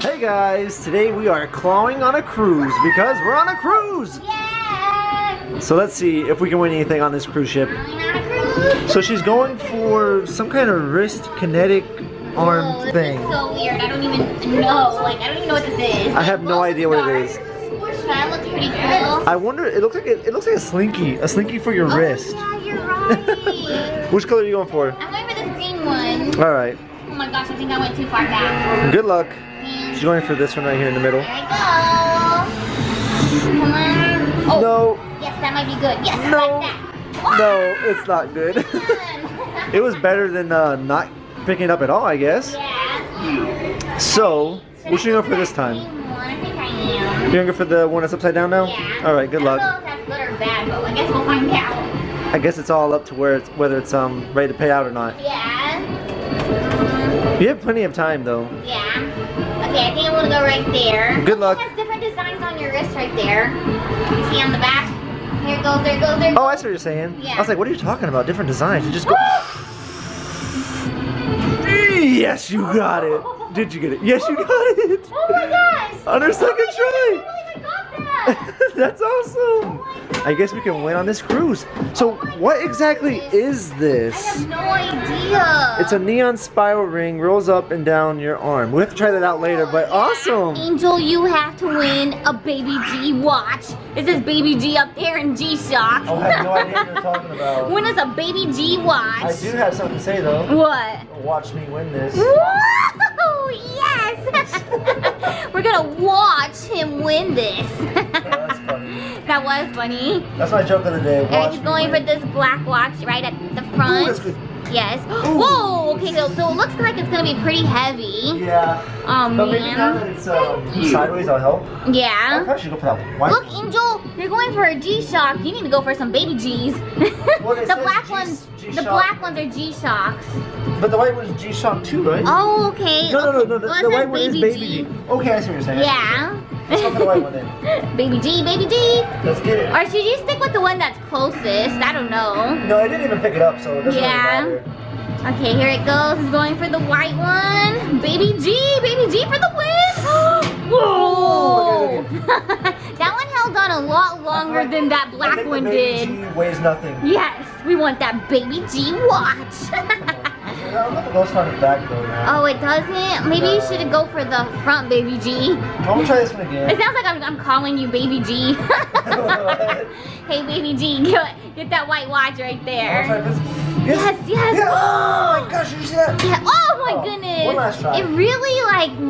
Hey guys, today we are clawing on a cruise because we're on a cruise! Yeah! So let's see if we can win anything on this cruise ship. So she's going for some kind of wrist kinetic arm thing. This is so weird, I don't even know. Like, I don't even know what this is. I have no idea what it is. That looks pretty cool. I wonder, it looks like a slinky for your wrist. Yeah, you're right. Which color are you going for? I'm going for the green one. Alright. Oh my gosh, I think I went too far back. Good luck. She's going for this one right here in the middle. There I go. Come on. Oh. No. Yes, that might be good. Yes, no. I like that. Wow. No, it's not good. It was better than not picking it up at all, I guess. Yeah. So, what should we go for this time? I think I am. You're going to go for the one that's upside down now? Yeah. Alright, good luck. I don't know if that's good or bad, but I guess we'll find out. I guess it's all up to whether it's ready to pay out or not. Yeah. You have plenty of time, though. Yeah. Okay, I think I'm gonna go right there. Good luck. It has different designs on your wrist right there. See on the back? Here it goes, there it goes, there it goes. Oh, I see what you're saying. Yeah. I was like, what are you talking about? Different designs. You just go. Yes, you got it. Did you get it? Yes, you got it. Oh my gosh. On our second try. I really got that. That's awesome. Oh, I guess we can win on this cruise. So what exactly is this? I have no idea. It's a neon spiral ring, rolls up and down your arm. We'll have to try that out later, but awesome. Angel, you have to win a Baby G watch. It says Baby G up there in G-Shock. Oh, I have no idea what you're talking about. Win us a Baby G watch. I do have something to say though. What? Watch me win this. Whoa, yes. We're gonna watch him win this. That's funny. That was funny. That's my joke of the day. Watch he's going for this black watch right at the front. Ooh, that's good. Yes. Whoa! Okay, so it looks like it's gonna be pretty heavy. Yeah. Oh, but man. Maybe now that it's sideways, I'll help. Yeah. I probably should go for that one. Look, Angel, you're going for a G-Shock. You need to go for some Baby G's. Well, the black ones are G-Shocks. But the white one is G-Shock too, right? Oh, okay. No. Well, the white one is Baby G. Okay, I see what you're saying. Yeah. Let's go for the white one then. Baby G, Baby G. Let's get it. Or should you stick with the one that's closest? I don't know. No, I didn't even pick it up, so it doesn't really matter. Okay, here it goes. It's going for the white one. Baby G for the win. Whoa. That one held on a lot longer than that black one did. Baby G weighs nothing. Yes, we want that Baby G watch. Oh, it doesn't? Maybe you should go for the front, Baby G. I'm gonna try this one again. It sounds like I'm calling you Baby G. Hey, Baby G, get that white watch right there. Yes. Yeah. Oh my gosh, did you see that? Yeah. Oh my goodness. One last try. It really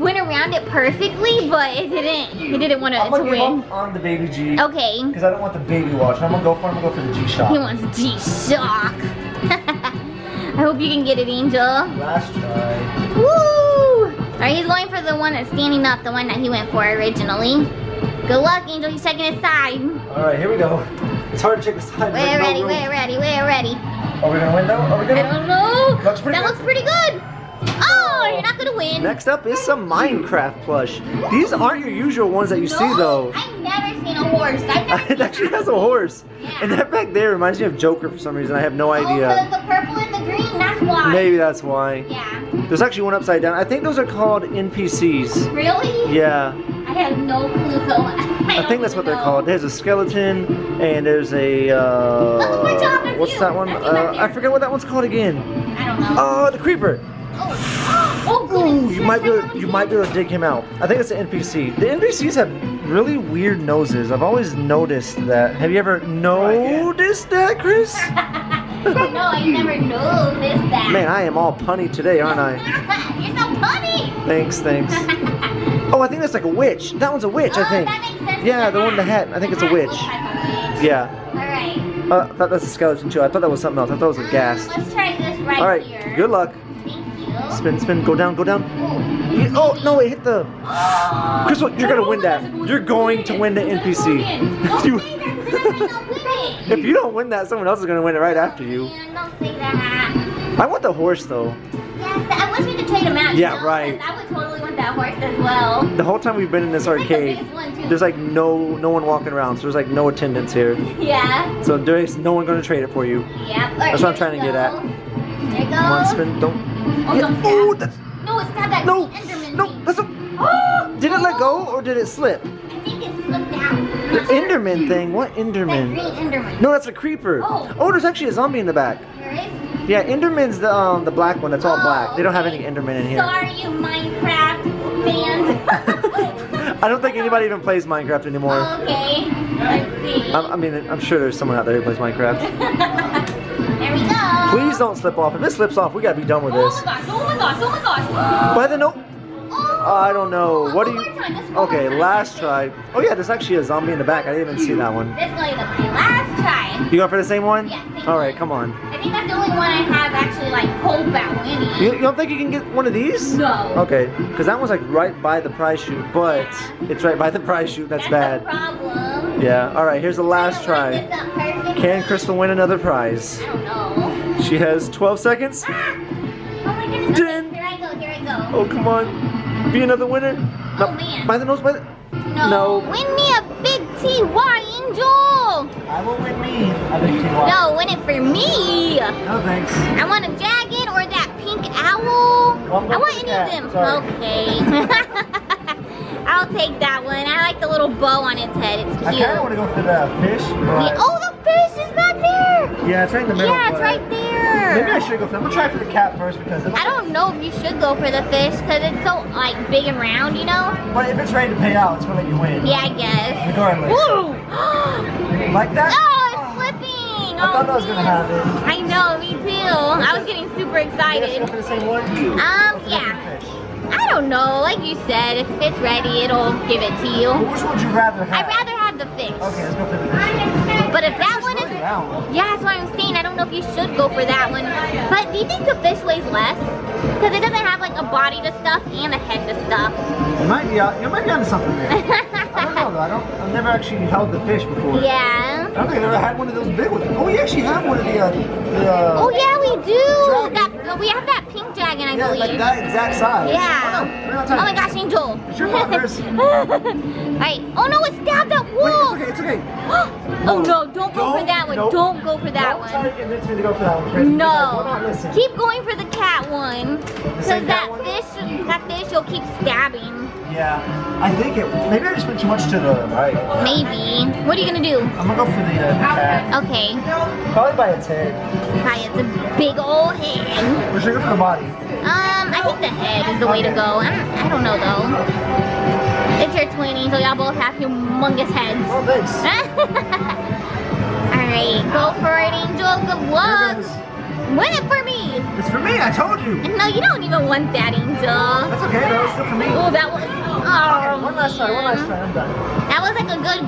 went around it perfectly, but it didn't. It didn't want to win. I'm gonna go on the Baby G. Okay. Because I don't want the baby watch. I'm gonna go for the G-Shock. He wants G-Shock. I hope you can get it, Angel. Last try. Woo! Alright, he's going for the one that's standing up, the one that he went for originally. Good luck, Angel. He's checking his side. Alright, here we go. It's hard to check the side. We're ready. Are we going to win though? I don't know. That looks pretty good. Oh, you're not going to win. Next up is some Minecraft plush. These aren't your usual ones that you see though. I've never seen a horse. It actually has a horse. Yeah. And that back there reminds me of Joker for some reason. I have no idea. The purple and the green. That's why. Maybe that's why. Yeah. There's actually one upside down. I think those are called NPCs. Really? Yeah. I have no clue. I think that's what they're called. There's a skeleton and there's a. What's that one? I forget what that one's called again. I don't know. Oh, the creeper. Oh. Ooh, you might be able to dig him out. I think it's an NPC. The NPCs have really weird noses. I've always noticed that. Have you ever noticed that, Chris? No, I never noticed that. Man, I am all punny today, aren't I? You're so punny! Thanks. Oh, I think that's like a witch. That one's a witch, I think. That makes sense. Yeah, the one in the hat. I think it's a witch. Yeah. Alright. I thought that's a skeleton too. I thought that was something else. I thought it was a ghast. Let's try this right here. Alright, good luck. Thank you. Spin, go down. Oh, no, it hit the... Chris, you're going to win that. You're going to win the NPC. If you don't win that, someone else is going to win it right after you. Yeah, don't say that. I want the horse, though. Yes, I wish we could trade a match. Yeah, right. I would totally want that horse as well. The whole time we've been in this arcade, there's no one walking around, so there's no attendance here. Yeah. So there's no one going to trade it for you. Yeah. That's what I'm trying to get at. There it goes. Come on, spin. Don't. Oh, that's... No, it's got that Enderman. No, that's a... go or did it slip? I think it slipped down. The Enderman thing? What Enderman? That green Enderman. No, that's a creeper. Oh. Oh, there's actually a zombie in the back. There is? Yeah, Enderman's the black one. That's all black. They don't have any Enderman in here. Sorry, you Minecraft fans. I don't think anybody even plays Minecraft anymore. Okay. Let's see. I mean, I'm sure there's someone out there who plays Minecraft. There we go. Please don't slip off. If it slips off, we gotta be done with this. Oh my gosh, oh my gosh, oh my gosh. By the no. Oh, I don't know. Oh, what do you. Okay, last try. Oh, yeah, there's actually a zombie in the back. I didn't even see that one. This is going to be my last try. You going for the same one? Yeah. Same All right, come on. I think that's the only one I have actually, like, hold back winning. You don't think you can get one of these? No. Okay, because that one's, like, right by the prize chute, but yeah. It's right by the prize chute. That's bad. That's a problem. Yeah, all right, here's the last try. Can Crystal win another prize? I don't know. She has 12 seconds. Ah! Oh my goodness. Okay, here I go, here I go. Oh, come on. Be another winner. Oh, no, man. By the nose, by the... No. No. Win me a big TY, Angel. I will win me a big TY. No, win it for me. No, thanks. I want a dragon or that pink owl. Well, I want any of them. Sorry. Okay. I'll take that one. I like the little bow on its head. It's cute. I kind of want to go for the fish. But... Oh, the fish is not there. Yeah, it's right in the middle. Yeah, it's right there. Maybe I should go for that. I'm going to try for the cat first because... I don't know if you should go for the fish because it's so, like, big and round, you know? But if it's ready to pay out, it's going to let you win. Yeah, I guess. Regardless. Woo! Like that? Oh, it's flipping. I thought that was gonna happen. I know, me too. I was getting super excited. You guys go for the same one? Yeah. I don't know. Like you said, if it's ready, it'll give it to you. Well, which would you rather have? I'd rather have the fish. Okay, let's go for the fish. But if that one is... Yeah, that's what I'm saying. I don't know if you should go for that one. But do you think the fish weighs less? Because it doesn't have, like, a body to stuff and a head to stuff. You might be onto something there. I don't know, though. I've never actually held the fish before. Yeah. I don't think I've ever had one of those big ones. Oh, we actually have one of the oh, yeah, we do. We have that pink dragon, I believe. Yeah, like that exact size. Yeah. Oh, no, oh my gosh, Angel. It's your fault, Chris. Alright. Oh, no, it stabbed that wolf. Wait, it's okay, it's okay. Oh, no, don't go for that one. Nope. Don't go for that one. Don't try to convince me to go for that one, Chris. No. Keep going for the cat one. Because that fish, you'll keep stabbing. Yeah. I think it, maybe I just went too much to the right. Maybe. What are you going to do? I'm going to go for the cat. Okay. Probably by its head. By its big old head. Or should I go for the body? I think the head is the way to go. I don't know though. It's your 20, so y'all both have humongous heads. Oh, thanks. Alright, go for it, Angel. Good luck. Win it for me. It's for me, I told you. No, you don't even want that, Angel. That's okay, that was still for me. Oh, that was... Oh, one last try, one last try. I'm done. That was like a good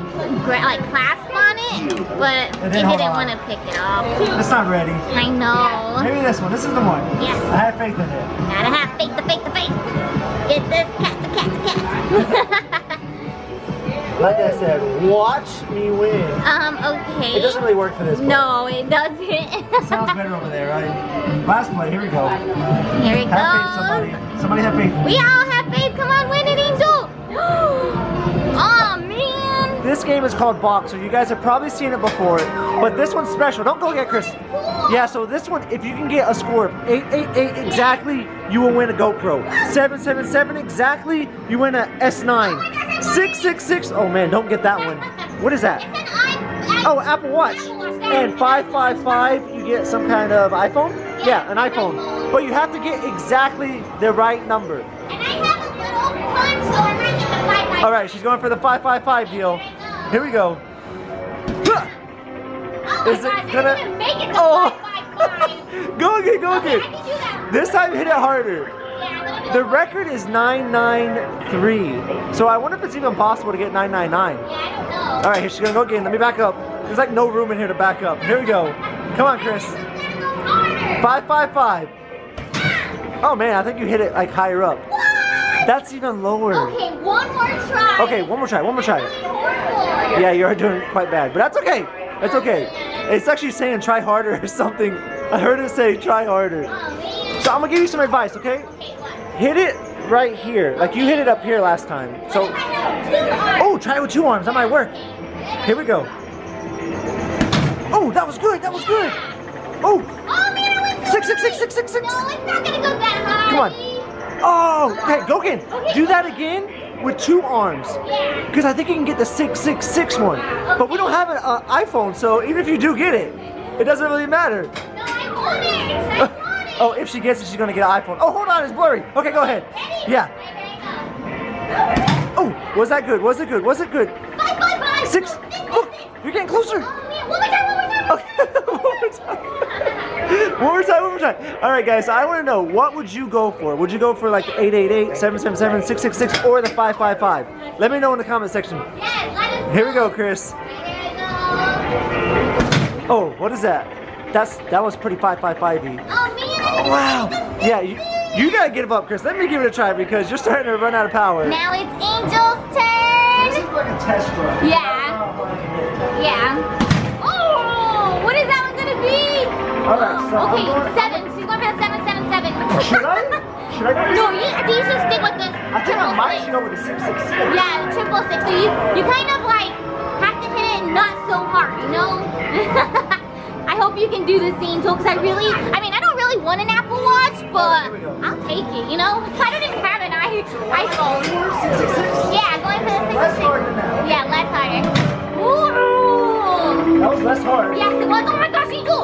clasp on it, but they didn't want to pick it up. It's not ready. I know. Maybe this one. This is the one. Yes. I have faith in it. Gotta have faith, the faith, the faith. Get this cat, the cat, the cat. Like I said, watch me win. Okay. It doesn't really work for this one. No, it doesn't. It sounds better over there, right? Last play, here we go. Here we go. Have faith, somebody. Somebody have faith. We all have faith. Come on, win it, Angel. Oh man! This game is called Boxer. You guys have probably seen it before, but this one's special. Don't go get Chris. Yeah, so this one, if you can get a score of 888 exactly, you will win a GoPro. 777 exactly, you win a S9. 666. Oh man, don't get that one. What is that? Oh, Apple Watch. And 555, you get some kind of iPhone. Yeah, an iPhone. But you have to get exactly the right number. And I have a little punch, so I might get the 555. All right, she's going for the 555 deal. Here we go. Oh, is my gosh, I didn't even make it to 555. Go again, go again. I can do that. This time hit it harder. Yeah, the record is 993. So I wonder if it's even possible to get 999. Yeah, I don't know. All right, here she's going to go again. Let me back up. There's like no room in here to back up. Here we go. Come on, Chris. 555. Oh, man, I think you hit it like higher up. That's even lower. Okay, one more try. Okay, one more try, one more try. Yeah, you're doing quite bad, but that's okay. That's okay. It's actually saying try harder or something. I heard it say try harder. So I'm gonna give you some advice, okay? Hit it right here. Like you hit it up here last time. So, oh, try it with two arms. That might work. Here we go. Oh, that was good. That was good. Oh. Oh man, I went 66666. No, it's not gonna go that high. Come on. Oh, okay, go again. Okay, do that again, with two arms. Because I think you can get the 666 one. But we don't have an iPhone, so even if you do get it, it doesn't really matter. No, I want it! I want it! Oh, if she gets it, she's gonna get an iPhone. Oh, hold on, it's blurry. Okay, go ahead. Ready? Yeah. Oh, was that good? Was it good? Was it good? 555! Six! Look, you're getting closer! One more time. All right, guys, so I want to know, what would you go for? Would you go for like the 888, 777, 666, or the 555? Let me know in the comment section. Here we go, Chris. Oh, what is that? That was pretty 555-y. Oh, wow. Yeah, you got to give up, Chris. Let me give it a try because you're starting to run out of power. Now it's Angel's turn. This is like a test run. Yeah. Yeah. Alright, so okay, seven. She's going for the 777. Should I? Should I go? No, I think you should stick with the. I think I might should go with the 666. Yeah, 666. So you kind of like have to hit it not so hard, you know? I hope you can do the same too, because I don't really want an Apple Watch, but I'll take it, you know? I don't even have an iPhone. Yeah, going for the 666. Less harder now. Yeah, less harder. Ooh. That was less hard. Yes, it was. Oh my gosh, you go.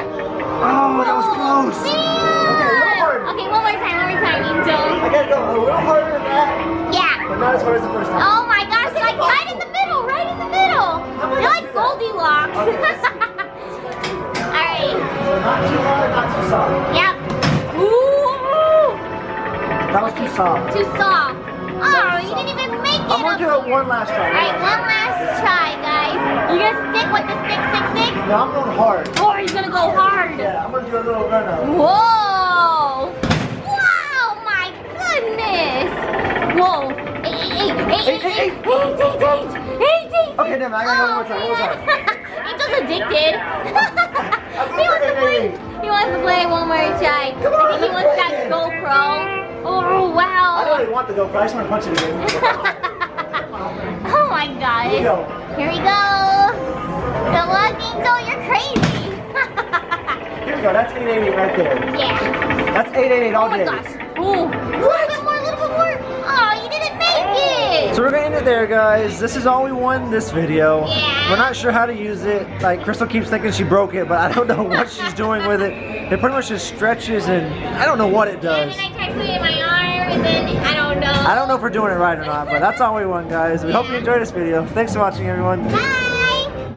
Oh, that was close. Yeah. Okay, one more time, Angel. I gotta go a little harder than that. Yeah. But not as hard as the first time. Oh my gosh, it's like right in the middle, They're like Goldilocks. Okay. Alright. So not too hard, not too soft. Yep. Ooh. That was too soft. Oh, you didn't even make it. I'm gonna do it one last try. Alright, one last try, guys. You're gonna stick with the 666? No, I'm going hard. Oh, he's gonna go hard. Yeah, I'm gonna do a little run out. Whoa! Wow, my goodness! Whoa! 888. Okay, never mind. I gotta go one more time. Angel's addicted. He wants to play one more try. Come on, I think he wants that GoPro. Oh, wow. I don't really want the GoPro. I just want to punch it again. Oh, my gosh. Here we go. Good luck, Angel. You're crazy. Here we go. That's 888 right there. Yeah. That's 888 all day. Oh, my gosh. Ooh. A little bit more. Oh, you didn't make it. So we're going to end it there, guys. This is all we won this video. Yeah. We're not sure how to use it. Like, Crystal keeps thinking she broke it, but I don't know what she's doing with it. It pretty much just stretches, and I don't know what it does. Yeah, I mean, I tried putting my arm, and then I don't know. I don't know if we're doing it right or not, but that's all we won, guys. We hope you enjoyed this video. Thanks for watching, everyone. Bye.